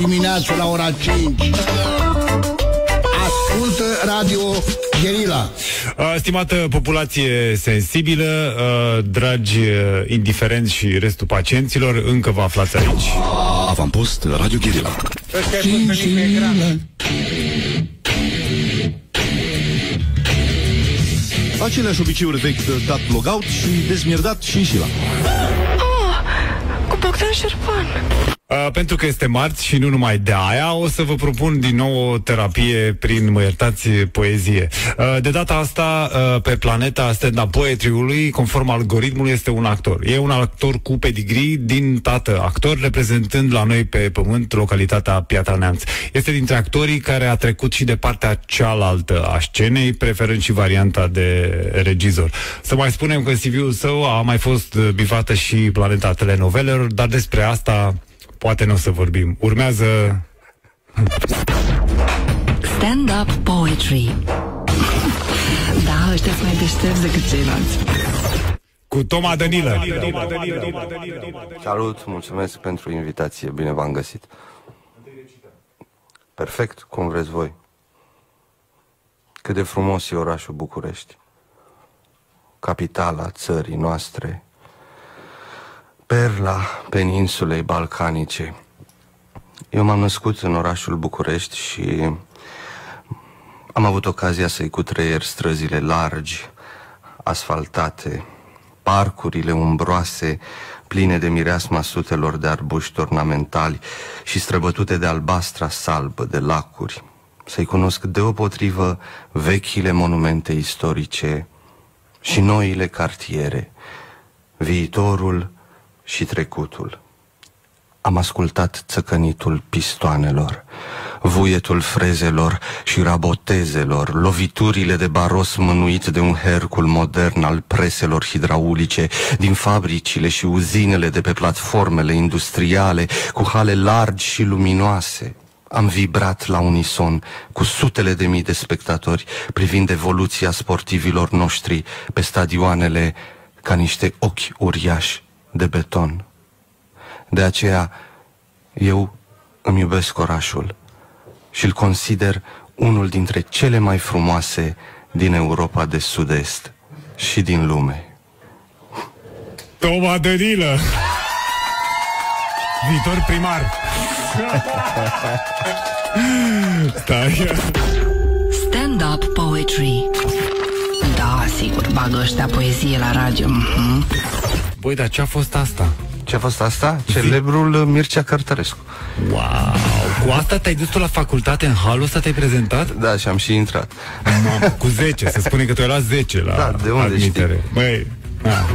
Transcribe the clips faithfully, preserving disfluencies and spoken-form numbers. dimineața la ora cinci. Ascultă Radio Guerrilla. Stimată populație sensibilă, dragi indiferenți și restul pacienților, încă vă aflați aici. Avampost Radio Guerrilla. Aceleași obiceiuri vechi de dat logout și dezmierdat și înșila. Uh, pentru că este marți și nu numai de aia, o să vă propun din nou o terapie prin, mă iertați, poezie. Uh, de data asta, uh, pe planeta stand-up poetry-ului, conform algoritmului, este un actor. E un actor cu pedigree, din tată actor, reprezentând la noi pe pământ localitatea Piatra Neamț. Este dintre actorii care a trecut și de partea cealaltă a scenei, preferând și varianta de regizor. Să mai spunem că în C V-ul său a mai fost bifată și planeta telenovelelor, dar despre asta poate nu o să vorbim. Urmează Stand-up poetry. Da, ăștia mai deștepți decât ceilalți. Cu Toma Dănilă. Salut, mulțumesc pentru invitație. Bine v-am găsit. Perfect, cum vreți voi. Cât de frumos e orașul București, capitala țării noastre, perla peninsulei balcanice. Eu m-am născut în orașul București și am avut ocazia să-i cutreier străzile largi, asfaltate, parcurile umbroase, pline de mireasma sutelor de arbuști ornamentali și străbătute de albastra salbă de lacuri. Să-i cunosc deopotrivă vechile monumente istorice și noile cartiere, viitorul și trecutul. Am ascultat țăcănitul pistoanelor, vuietul frezelor și rabotezelor, loviturile de baros mânuit de un hercul modern al preselor hidraulice, din fabricile și uzinele de pe platformele industriale, cu hale largi și luminoase. Am vibrat la unison cu sutele de mii de spectatori, privind evoluția sportivilor noștri pe stadioanele ca niște ochi uriași de beton. De aceea eu îmi iubesc orașul și îl consider unul dintre cele mai frumoase din Europa de Sud-Est și din lume. Toma Dănilă, viitor primar. Stand-up poetry. Da, sigur, bagă ăștia poezie la radio. Mm-hmm. Băi, dar ce-a fost asta? Ce-a fost asta? Celebrul Mircea Cărtărescu. Wow! Cu asta te-ai dus tu la facultate, în halul ăsta te-ai prezentat? Da, și am și intrat. Mamă, cu zece, să spune că tu ai luat zece la da, de unde admitere. Știi? Băi, da.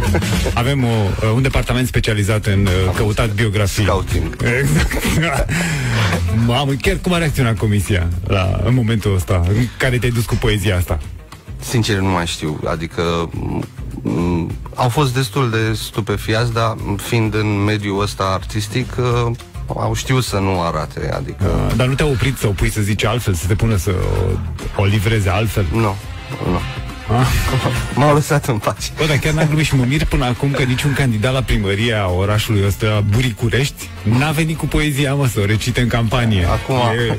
Avem o, un departament specializat în am căutat biografii. Scouting. Exact. Mamă, chiar cum a reacționat comisia la, în momentul ăsta, în care te-ai dus cu poezia asta? Sincer, nu mai știu, adică au fost destul de stupefiați, dar fiind în mediul ăsta artistic, au știut să nu arate, adică... A, dar nu te-au oprit să o pui, să zici altfel, să te pună să o, o livreze altfel? Nu, no, nu. No. M-au lăsat în pace. Bă, dar chiar n-am glumit și mă mir până acum că niciun candidat la primăria orașului ăsta, Buricurești, n-a venit cu poezia, mă, să o recite în campanie. Acum... E...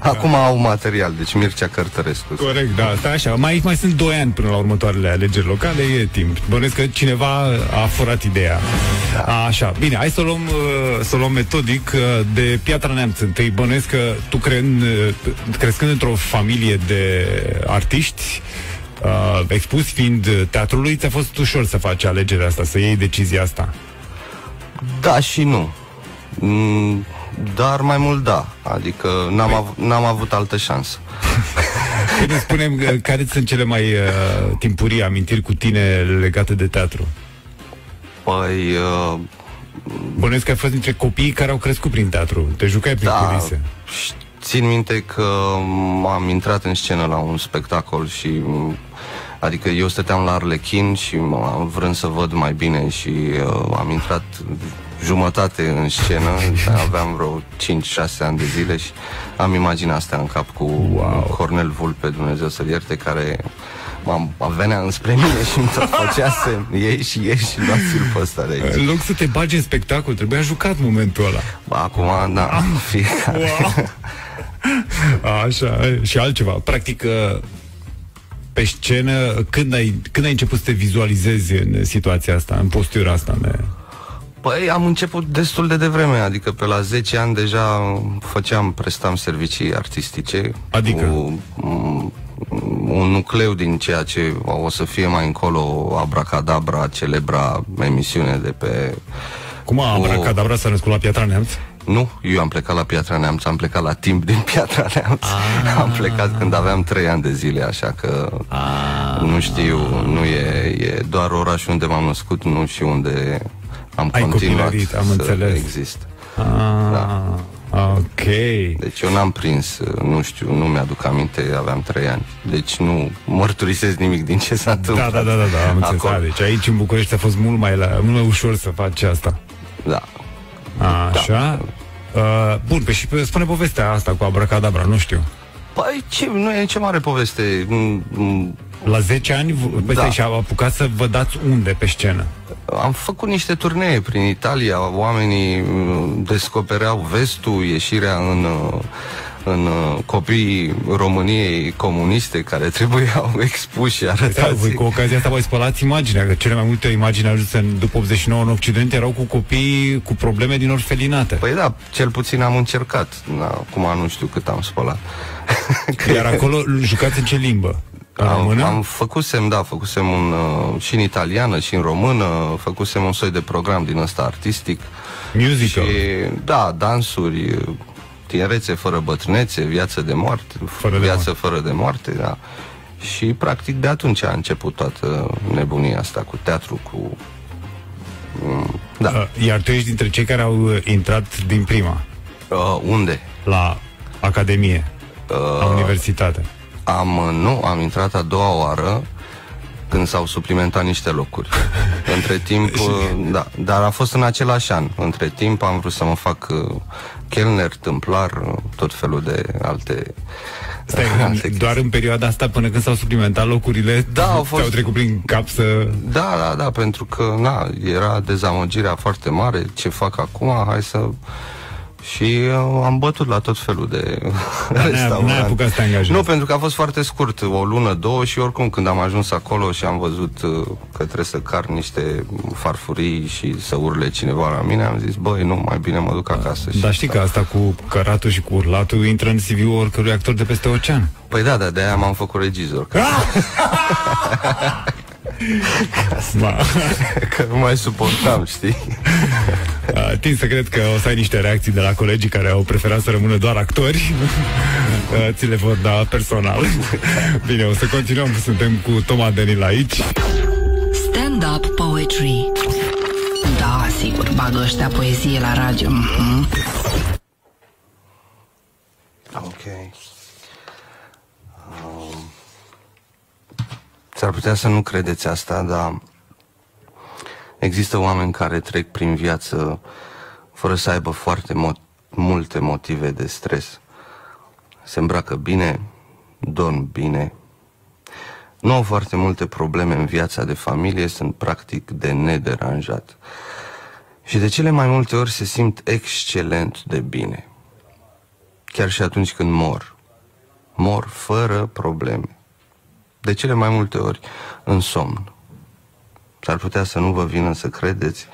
Acum da. Au material, deci Mircea Cărtărescu. Corect, da, stai așa, mai, mai sunt doi ani până la următoarele alegeri locale, e timp. Bănuiesc că cineva a furat ideea. Da. Așa, bine, hai să o luăm, să o luăm metodic. De Piatra Neamț întâi, bănuiesc că tu creând, crescând într-o familie de artiști, expus fiind teatrului, ți-a fost ușor să faci alegerea asta, să iei decizia asta? Da și nu. mm. Dar mai mult da, adică n-am av n-am avut altă șansă. Păi spune-mi, care sunt cele mai uh, timpurii amintiri cu tine legate de teatru? Păi... Uh... Bănuiesc că ai fost dintre copiii care au crescut prin teatru, te jucai prin da, culise. Țin minte că am intrat în scenă la un spectacol și... Adică eu stăteam la Arlechin și am vrut să văd mai bine și uh, am intrat... jumătate în scenă, aveam vreo cinci șase ani de zile și am imaginat asta în cap cu wow. Cornel Vulpe, Dumnezeu să-l ierte, care venea înspre mine și îmi tot făcea semn. Ieși, ieși, luați-l pe ăsta de aici. În loc să te bagi în spectacol, trebuia jucat momentul ăla. Ba, acum, da, ah, fiecare. Wow. Așa, și altceva. Practic, pe scenă, când ai, când ai început să te vizualizezi în situația asta, în postura asta? Ne... Păi am început destul de devreme, adică pe la zece ani deja făceam, prestam servicii artistice. Adică? Cu un nucleu din ceea ce o să fie mai încolo Abracadabra, celebra emisiune de pe... Cum a, Abracadabra s-a născut la Piatra Neamț? Nu, eu am plecat la Piatra Neamț, am plecat la timp din Piatra Neamț. Ah. Am plecat când aveam trei ani de zile, așa că ah. nu știu, nu e, e doar orașul unde m-am născut, nu și unde am Ai continuat am înțeles. să exist. Ah. Da. Ok. Deci eu n-am prins, nu știu, nu mi-aduc aminte, aveam trei ani. Deci nu mărturisesc nimic din ce s-a întâmplat. Da, da, da, da, da, am înțeles. A, deci aici în București a fost mult mai, la, mult mai ușor să faci asta. Da. A, da. Așa. Uh, bun, pe și spune povestea asta cu Abracadabra, nu știu. Păi ce, nu e nicio mare poveste. La zece ani da. Și-a apucat să vă dați unde pe scenă? Am făcut niște turnee prin Italia, oamenii descopereau vestul, ieșirea în, în copiii României comuniste care trebuiau expuși și arătați. Voi cu ocazia asta voi spălați imaginea, că cele mai multe imagini ajunse după optzeci și nouă în Occident erau cu copii cu probleme din orfelinate. Păi da, cel puțin am încercat, acum nu știu cât am spălat. Iar acolo jucați în ce limbă? Am, am făcusem, da, făcusem un, uh, și în italiană, și în română, făcusem un soi de program din ăsta artistic. Musical. Și, da, dansuri, tinerețe fără bătrânețe, viață de moarte, fără viață de moarte. fără de moarte, da. Și, practic, de atunci a început toată nebunia asta cu teatru, cu... Um, da. Iar tu ești dintre cei care au intrat din prima. Uh, unde? La academie, uh, la universitate. Am, nu, am intrat a doua oară când s-au suplimentat niște locuri. Între timp, da, dar a fost în același an. Între timp am vrut să mă fac chelner, tâmplar, tot felul de alte... Stai, alte doar chestii. În perioada asta, până când s-au suplimentat locurile, da, au fost... trecut prin cap să... Da, da, da, pentru că, na, era dezamăgirea foarte mare. Ce fac acum? Hai să... Și uh, am bătut la tot felul de restaurante. Nu, pentru că a fost foarte scurt, o lună, două. Și oricum când am ajuns acolo și am văzut uh, că trebuie să car niște farfurii și să urle cineva la mine, am zis, băi, nu, mai bine mă duc acasă. Dar știi că asta cu căratul și cu urlatul intră în C V-ul oricărui actor de peste ocean. Păi da, da, de-aia m-am făcut regizor. Că nu mai suportam, știi? Tind să cred că o să ai niște reacții de la colegii care au preferat să rămână doar actori. Ți le vor da personal. Bine, o să continuăm. Suntem cu Toma Dănilă aici. Stand-up poetry. Da, sigur, bagă ăștia poezie la radio. mm-hmm. Ok. um... S-ar putea să nu credeți asta, dar există oameni care trec prin viață fără să aibă foarte mo- multe motive de stres. Se îmbracă bine, dorm bine, nu au foarte multe probleme în viața de familie, sunt practic de nederanjat. Și de cele mai multe ori se simt excelent de bine. Chiar și atunci când mor. Mor fără probleme. De cele mai multe ori în somn. S-ar putea să nu vă vină să credeți,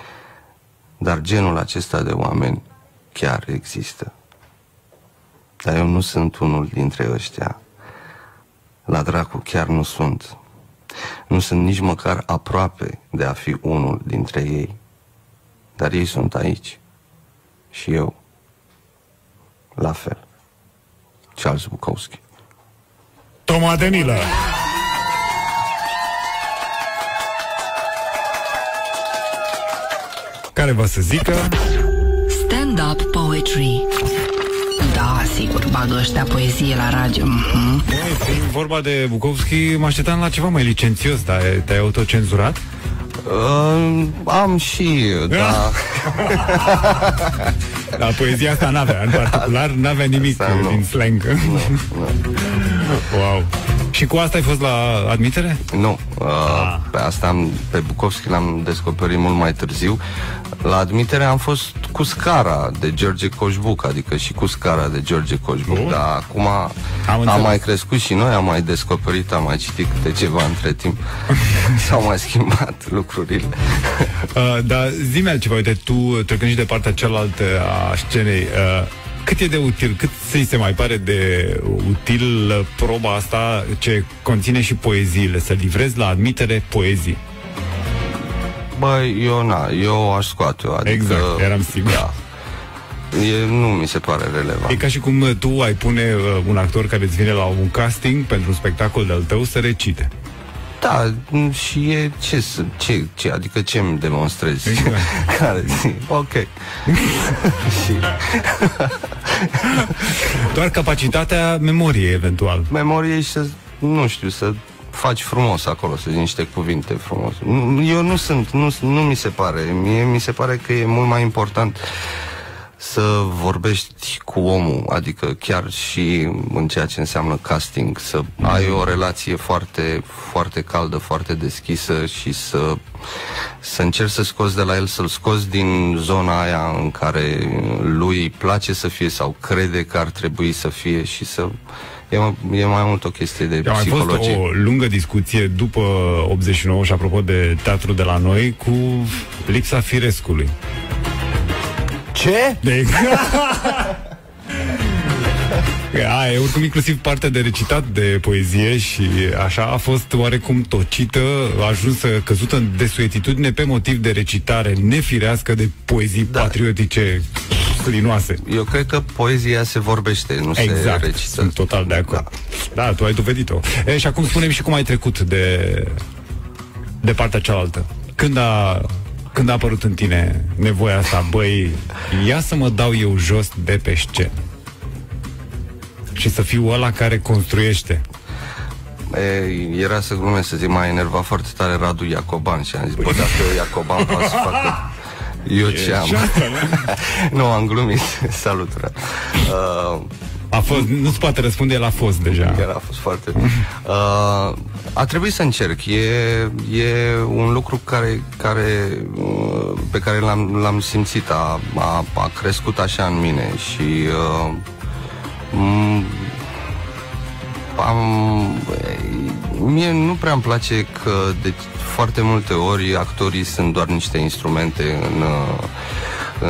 dar genul acesta de oameni chiar există. Dar eu nu sunt unul dintre ăștia. La dracu chiar nu sunt. Nu sunt nici măcar aproape de a fi unul dintre ei. Dar ei sunt aici. Și eu. La fel. Charles Bukowski. Toma Dănilă. Care va să zică stand-up poetry. Da, sigur, bagă ăștia poezie la radio. mm-hmm. Băi, fiind vorba de Bukowski, mă așteptam la ceva mai licențios, dar te-ai autocenzurat? Uh, am și, da. Dar poezia asta n-avea, în particular, n-avea nimic din slang. Nu, nu. Wow. Și cu asta ai fost la admitere? Nu, uh, ah. pe asta am, pe Bukowski l-am descoperit mult mai târziu. La admitere am fost cu scara de George Coșbuc, adică și cu scara de George Coșbuc, oh. dar acum am, am mai crescut și noi, am mai descoperit, am mai citit câte ceva între timp. S-au mai schimbat lucrurile. uh, Dar zi-mi altceva, uite, tu trecând și de partea cealaltă a scenei, uh, cât e de util, cât ți se mai pare de util proba asta ce conține și poeziile, să livrezi la admitere poezii? Băi, eu na, eu aș scoate-o, adică, exact, eram sigur. Da, e, nu mi se pare relevant. E ca și cum tu ai pune uh, un actor care îți vine la un casting pentru un spectacol de-al tău să recite. Da, și e ce, ce, ce adică ce îmi demonstrezi? Exact. Care zi? Ok. Și... Doar capacitatea memoriei, eventual. Memoriei și să, nu știu, să faci frumos acolo, să zici niște cuvinte frumos. Eu nu sunt, nu, nu mi se pare. Mie mi se pare că e mult mai important să vorbești cu omul, adică chiar și în ceea ce înseamnă casting, să ai o relație foarte, foarte caldă, foarte deschisă și să, să încerci să scoți de la el, să-l scoți din zona aia în care lui place să fie sau crede că ar trebui să fie și să... E mai mult o chestie de psihologie. A fost o lungă discuție după optzeci și nouă și apropo de teatru de la noi cu lipsa firescului. Ce? De... Aia, oricum, inclusiv partea de recitat de poezie și așa a fost oarecum tocită, a ajuns căzută în desuetitudine pe motiv de recitare nefirească de poezii da. patriotice linoase. Eu cred că poezia se vorbește, nu exact, se recită. Exact, sunt total de acord. Da, da, tu ai dovedit-o. E, și acum spune-mi și cum ai trecut de, de partea cealaltă. Când a... Când a apărut în tine nevoia asta, băi, ia să mă dau eu jos de pe scenă și să fiu ăla care construiește. E, era să glumesc, să zic, m-a enervat foarte tare Radu Iacoban și am zis, bă, dacă eu Iacoban poate să facă eu ce am. Nu, am glumit, salut. Uh, a fost, nu-ți poate răspunde, el a fost deja. El a fost foarte... Uh, A trebuit să încerc. E, e un lucru care, care, pe care l-am, l-am simțit. A, a, a crescut așa în mine și uh, am, mie nu prea îmi place că de foarte multe ori actorii sunt doar niște instrumente în,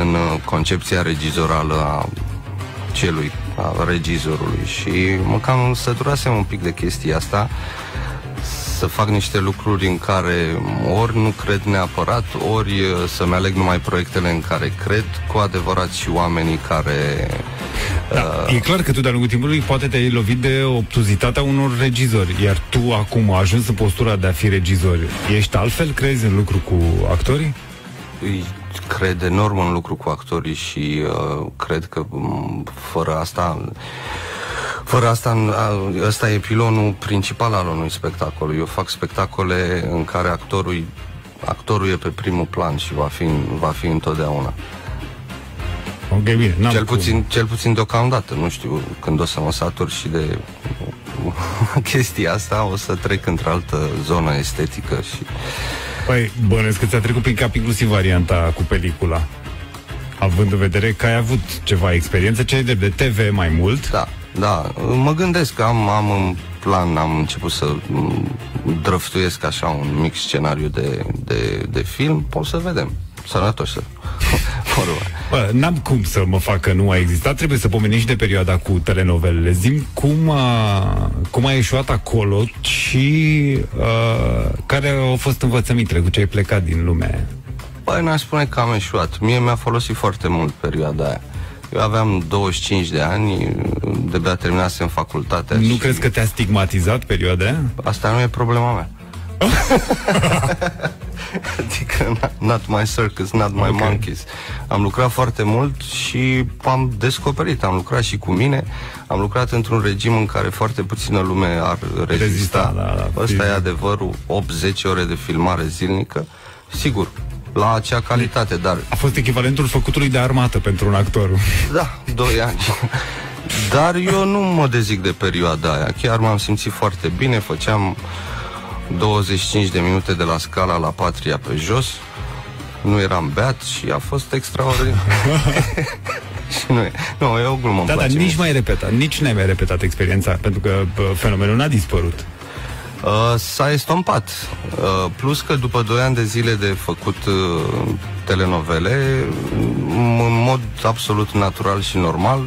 în concepția regizorală a celui, a regizorului. Și mă cam săturasem un pic de chestia asta, să fac niște lucruri în care ori nu cred neapărat, ori să-mi aleg numai proiectele în care cred cu adevărat și oamenii care... Da, uh... E clar că tu de-a lungul timpului poate te-ai lovit de obtuzitatea unor regizori, iar tu acum ajungi în postura de a fi regizor. Ești altfel? Crezi în lucru cu actorii? Îi cred enorm în lucru cu actorii și uh, cred că um, fără asta... Fără asta, ăsta e pilonul principal al unui spectacol. Eu fac spectacole în care actorul, actorul e pe primul plan și va fi, va fi întotdeauna. Ok, bine. Cel puțin, cel puțin deocamdată, nu știu, când o să mă satur și de chestia asta, o să trec într-altă zonă estetică. Și... Păi, bănesc că ți-a trecut prin cap inclusiv varianta cu pelicula, având în vedere că ai avut ceva experiență, ce ai drept de T V mai mult. Da. Da, mă gândesc că am, am în plan, am început să drăftuiesc așa un mic scenariu de, de, de film, o să vedem, sănătoși să... N-am cum să mă fac că nu a existat, trebuie să pomenim și de perioada cu telenovelele. Zim cum a, cum a ieșuat acolo și uh, care au fost învățămintele, cu ce ai plecat din lume? Păi, n-aș spune că am ieșuat, mie mi-a folosit foarte mult perioada aia. Eu aveam douăzeci și cinci de ani, de-abia terminasem facultatea. Nu și... crezi că te-a stigmatizat perioada aia? Asta nu e problema mea. Adică, not my circus, not my okay. monkeys. Am lucrat foarte mult și am descoperit, am lucrat și cu mine. Am lucrat într-un regim în care foarte puțină lume ar rezista, rezista la, la Asta e adevărul, opt zece ore de filmare zilnică. Sigur, la acea calitate, dar... A fost echivalentul făcutului de armată pentru un actor. Da, doi ani. Dar eu nu mă dezic de perioada aia. Chiar m-am simțit foarte bine. Făceam douăzeci și cinci de minute de la Scala la Patria pe jos. Nu eram beat și a fost extraordinar. Și nu e. Nu, e o glumă. Da, dar nici mult. mai repetat, nici n-ai mai repetat experiența, pentru că fenomenul n-a dispărut. Uh, s-a estompat. Uh, plus că după doi ani de zile de făcut uh, telenovele, în mod absolut natural și normal,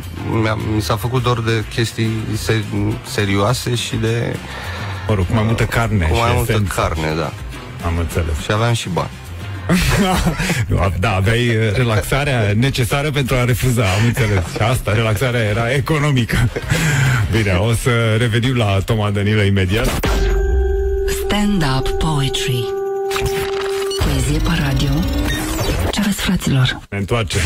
mi s-a făcut dor de chestii seri- serioase și de... Mă rog, cu mai multă carne. Cu mai multă esență. carne, da. Am înțeles. Și aveam și bani. Da, aveai relaxarea necesară pentru a refuza, am înțeles. Și asta, relaxarea era economică. Bine, o să revenim la Toma Dănilă imediat. Stand-up poetry. Poezie pe radio. Ce aveți, fraților? Ne întoarcem.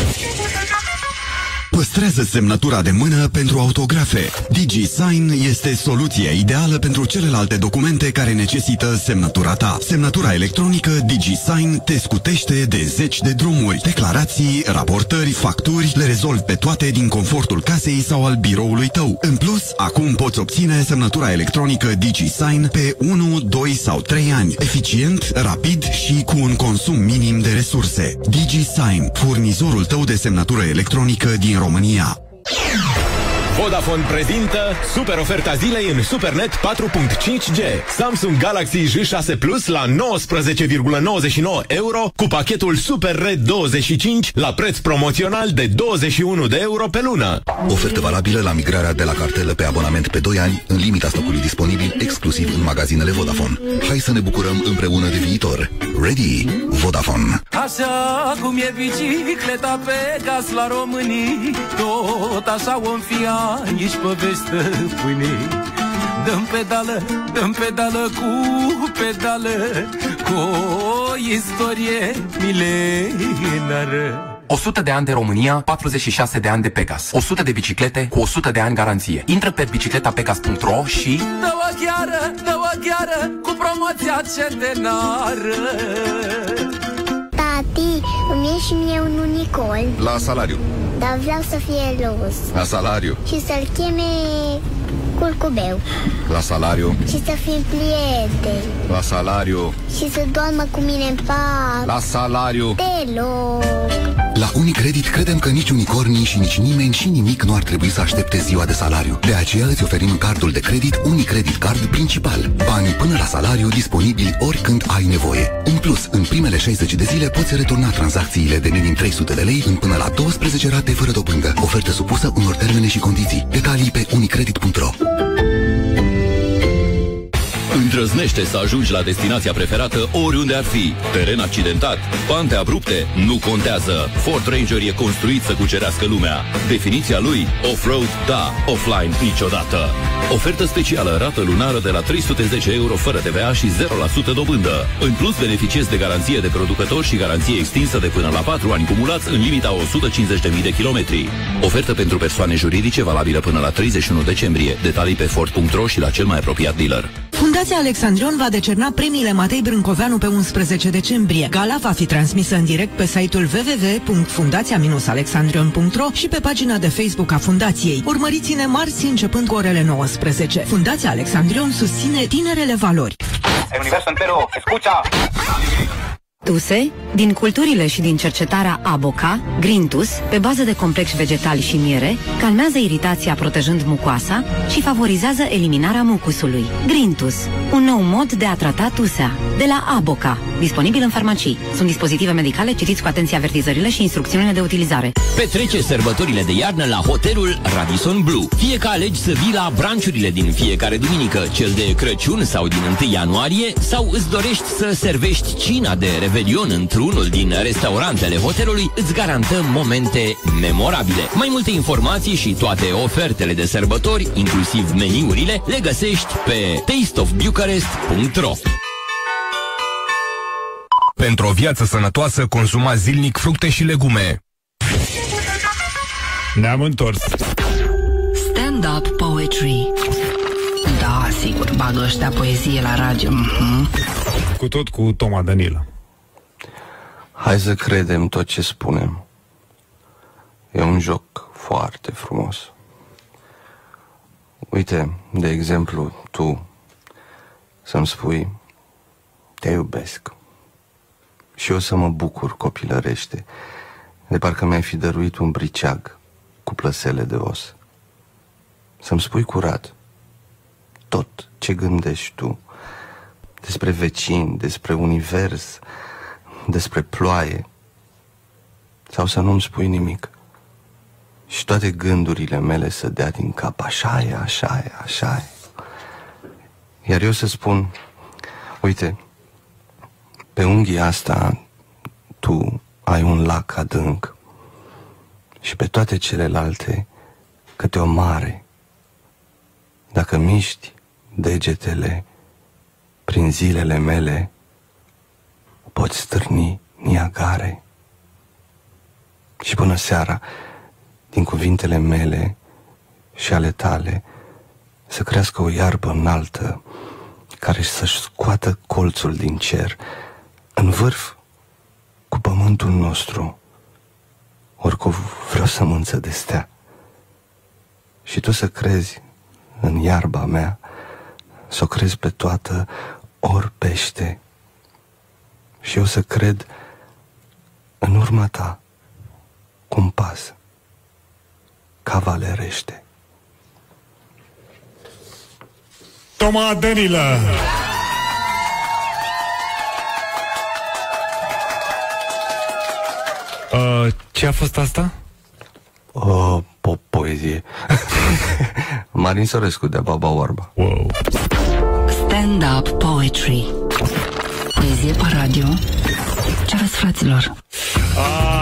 Păstrează semnătura de mână pentru autografe. DigiSign este soluția ideală pentru celelalte documente care necesită semnătura ta. Semnătura electronică DigiSign te scutește de zeci de drumuri. Declarații, raportări, facturi, le rezolvi pe toate din confortul casei sau al biroului tău. În plus, acum poți obține semnătura electronică DigiSign pe unu, doi sau trei ani. Eficient, rapid și cu un consum minim de resurse. DigiSign, furnizorul tău de semnătură electronică din România. Vodafone prezintă super oferta zilei în Supernet patru virgulă cinci G. Samsung Galaxy J șase Plus la nouăsprezece virgulă nouăzeci și nouă euro cu pachetul Super Red douăzeci și cinci la preț promoțional de douăzeci și unu de euro pe lună. Ofertă valabilă la migrarea de la cartelă pe abonament pe doi ani, în limita stocului disponibil exclusiv în magazinele Vodafone. Hai să ne bucurăm împreună de viitor. Ready? Vodafone. Așa cum e bicicleta Pegas la românii, tot așa om fia ești povestea pâinii. Dăm pedală, dăm pedală cu pedală, cu o istorie milenară. o sută de ani de România, patruzeci și șase de ani de Pegas. o sută de biciclete cu o sută de ani garanție. Intră pe bicicleta pegas punct ro și... Dă-o gheară, dă-o gheară, cu promoția centenară. Tati, îmi e și mie un unicorn. La salariu. Dar vreau să fie roz. La salariu. Și să-l cheme Curcubeu. La salariu. Și să fim prieteni. La salariu. Și să doarmă cu mine în pat. La salariu. Deloc. La Unicredit credem că nici unicornii și nici nimeni și nimic nu ar trebui să aștepte ziua de salariu. De aceea îți oferim cardul de credit Unicredit Card Principal. Banii până la salariu disponibili oricând ai nevoie. În plus, în primele șaizeci de zile poți returna tranzacțiile de minim trei sute de lei în până la douăsprezece rate fără dobândă. Ofertă supusă unor termene și condiții. Detalii pe unicredit punct ro. Îndrăznește să ajungi la destinația preferată oriunde ar fi. Teren accidentat, pante abrupte, nu contează. Ford Ranger e construit să cucerească lumea. Definiția lui, off-road, da, offline niciodată. Ofertă specială, rată lunară de la trei sute zece euro fără T V A și zero la sută dobândă. În plus, beneficiezi de garanție de producător și garanție extinsă de până la patru ani cumulați în limita o sută cincizeci de mii de kilometri. Ofertă pentru persoane juridice valabilă până la treizeci și unu decembrie. Detalii pe ford punct ro și la cel mai apropiat dealer. Fundația Alexandrion va decerna premiile Matei Brâncoveanu pe unsprezece decembrie. Gala va fi transmisă în direct pe site-ul w w w punct fundația alexandrion punct ro și pe pagina de Facebook a Fundației. Urmăriți-ne marți începând cu orele nouăsprezece. Fundația Alexandrion susține tinerele valori. El universo entero, escucha! Tuse, din culturile și din cercetarea Aboca, Grintus, pe bază de complex vegetal și miere, calmează iritația protejând mucoasa și favorizează eliminarea mucusului. Grintus, un nou mod de a trata tusea, de la Aboca, disponibil în farmacii. Sunt dispozitive medicale, citiți cu atenție avertizările și instrucțiunile de utilizare. Petrece sărbătorile de iarnă la hotelul Radisson Blue. Fie că alegi să vii la brunch-urile din fiecare duminică, cel de Crăciun sau din întâi ianuarie, sau îți dorești să servești cina de Revelion într-unul din restaurantele hotelului, îți garantăm momente memorabile. Mai multe informații și toate ofertele de sărbători, inclusiv meniurile, le găsești pe taste of bucharest punct ro. Pentru o viață sănătoasă, consuma zilnic fructe și legume. Ne-am întors. Stand-up poetry. Da, sigur, bagă ăștia poezie la radio. Mm-hmm. Cu tot cu Toma Dănilă. Hai să credem tot ce spunem. E un joc foarte frumos. Uite, de exemplu, tu să-mi spui te iubesc și eu să mă bucur copilărește, de parcă mi-ai fi dăruit un briceag cu plăsele de os. Să-mi spui curat tot ce gândești tu despre vecini, despre univers, despre ploaie, sau să nu-mi spui nimic și toate gândurile mele să dea din cap, așa e, așa e, așa e. Iar eu să spun, uite, pe unghia asta tu ai un lac adânc și pe toate celelalte câte o mare. Dacă miști degetele prin zilele mele, poți stârni Niagare. Și până seara, din cuvintele mele și ale tale, să crească o iarbă înaltă care să-și scoată colțul din cer, în vârf cu pământul nostru, ori cu vreo sămânță de stea. Și tu să crezi în iarba mea, să o crezi pe toată, ori pește. Și eu să cred în urma ta, cum pas, cavalerește. Toma Dănilă! Uh, ce a fost asta? O, o poezie. Marin Sorescu, de Baba Orba. Wow. Stand-up poetry. Poezie pe radio. Ce aveți, fraților?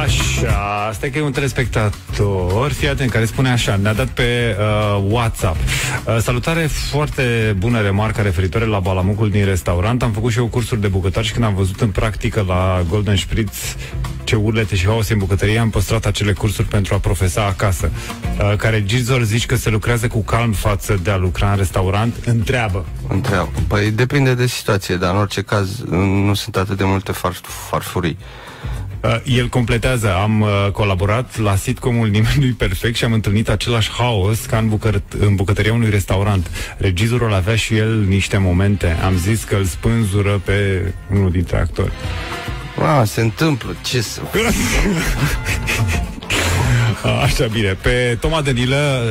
Așa, asta e că e un telespectator, fii atent, care spune așa, ne-a dat pe uh, WhatsApp. Uh, salutare, foarte bună remarca referitoare la balamucul din restaurant. Am făcut și eu cursuri de bucătar și când am văzut în practică la Golden Spritz ce urlete și haos în bucătărie, am păstrat acele cursuri pentru a profesa acasă. Uh, care Gizor zici că se lucrează cu calm față de a lucra în restaurant? Întreabă. Întreabă. Păi depinde de situație, dar în orice caz nu sunt atât de multe farfurii. Uh, el completează, am uh, colaborat la sitcomul Nimeni nu-i perfect și am întâlnit același haos ca în, în bucătăria unui restaurant. Regizorul avea și el niște momente. Am zis că îl spânzură pe unul dintre actori. Ah, se întâmplă, ce să... Așa, bine, pe Toma Dănilă,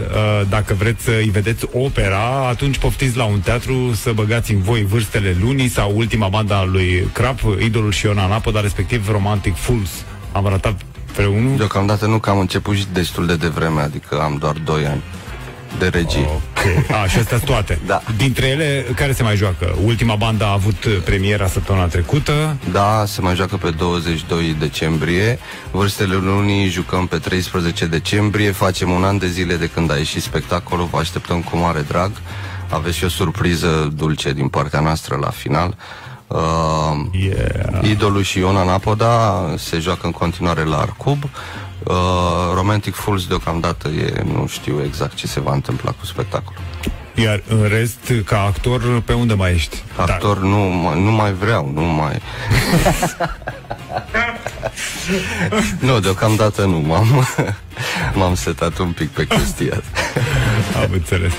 dacă vreți să-i vedeți opera, atunci poftiți la un teatru să băgați în voi Vârstele Lunii sau ultima banda lui Crap, Idolul și Ion Anapă, dar respectiv Romantic Fools. Am ratat vreunul? Deocamdată nu, că am început și destul de devreme, adică am doar doi ani de regie. Ok, a, și astea toate. Da. Dintre ele, care se mai joacă? Ultima bandă a avut premiera săptămâna trecută. Da, se mai joacă pe douăzeci și doi decembrie. Vârstele Lunii jucăm pe treisprezece decembrie. Facem un an de zile de când a ieșit spectacolul. Vă așteptăm cu mare drag. Aveți și o surpriză dulce din partea noastră la final. uh, yeah. Idolul și Iona Napoda se joacă în continuare la Arcub. Uh, Romantic Fools deocamdată e, nu știu exact ce se va întâmpla cu spectacolul. Iar în rest, ca actor, pe unde mai ești? Actor, da. nu, nu mai vreau, nu mai... Nu, deocamdată nu, m-am m-am setat un pic pe chestia asta. Am înțeles.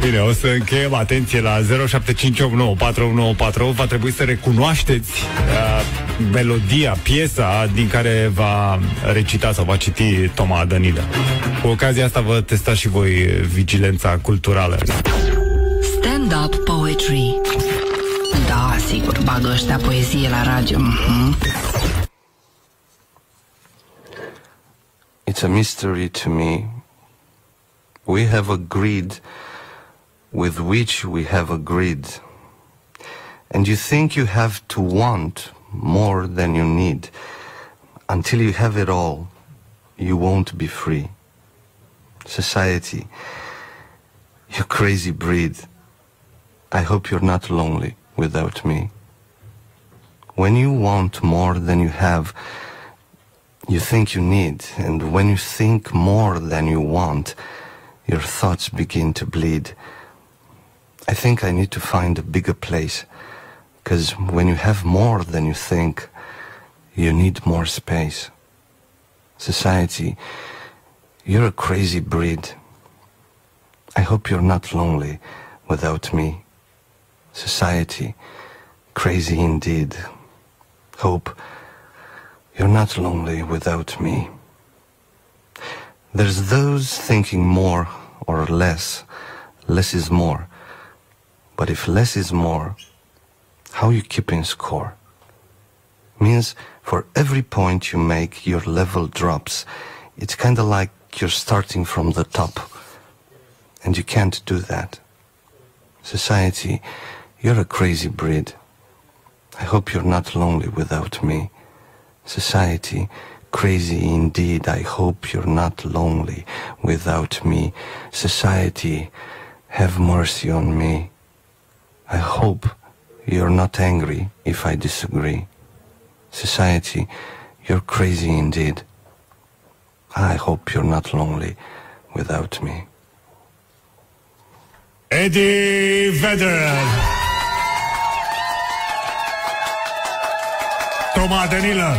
Bine, o să încheiem, atenție, la zero șapte cinci opt nouă patru unu patru. Va trebui să recunoașteți uh, melodia, piesa din care va recita sau va citi Toma Dănilă. Cu ocazia asta vă testați și voi vigilența culturală. Stand-up poetry. Da, sigur, bagă ăștia poezie la radio. Mm-hmm. It's a mystery to me. We have a greed with which we have agreed. And you think you have to want more than you need. Until you have it all, you won't be free. Society, you crazy breed. I hope you're not lonely without me. When you want more than you have, you think you need, and when you think more than you want, your thoughts begin to bleed. I think I need to find a bigger place, because when you have more than you think, you need more space. Society, you're a crazy breed. I hope you're not lonely without me. Society, crazy indeed. Hope you're not lonely without me. There's those thinking more or less. Less is more. But if less is more, how you keeping score? Means for every point you make, your level drops. It's kind of like you're starting from the top. And you can't do that. Society, you're a crazy breed. I hope you're not lonely without me. Society, crazy indeed. I hope you're not lonely without me. Society, have mercy on me. I hope you're not angry if I disagree. Society, you're crazy indeed. I hope you're not lonely without me. Eddie Vedder, Toma Dănilă.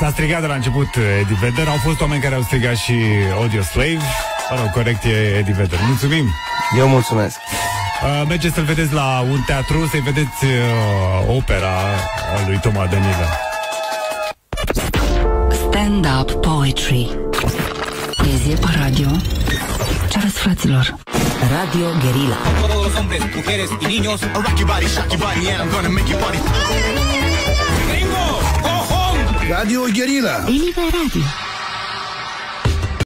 S-a strigat de la început Eddie Vedder. Au fost oameni care au strigat și Audio Slave. Mă rog, corect, e Eddie Vedder. Mulțumim. Eu mulțumesc. Uh, mergeți să-l vedeți la un teatru, să-i vedeți uh, opera lui Toma Dănilă. Stand Up Poetry. Poezie pe radio. Ceară-s fraților. Radio Guerrilla. Radio Guerrilla. Eliva Radio.